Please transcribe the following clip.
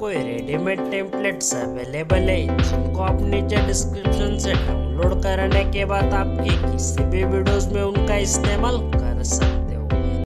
कोई readymade templates available है, जिनको आप नीचे डिस्क्रिप्शन से डाउनलोड करने के बाद आपके किसी भी वीडियोस में उनका इस्तेमाल कर सकते हैं।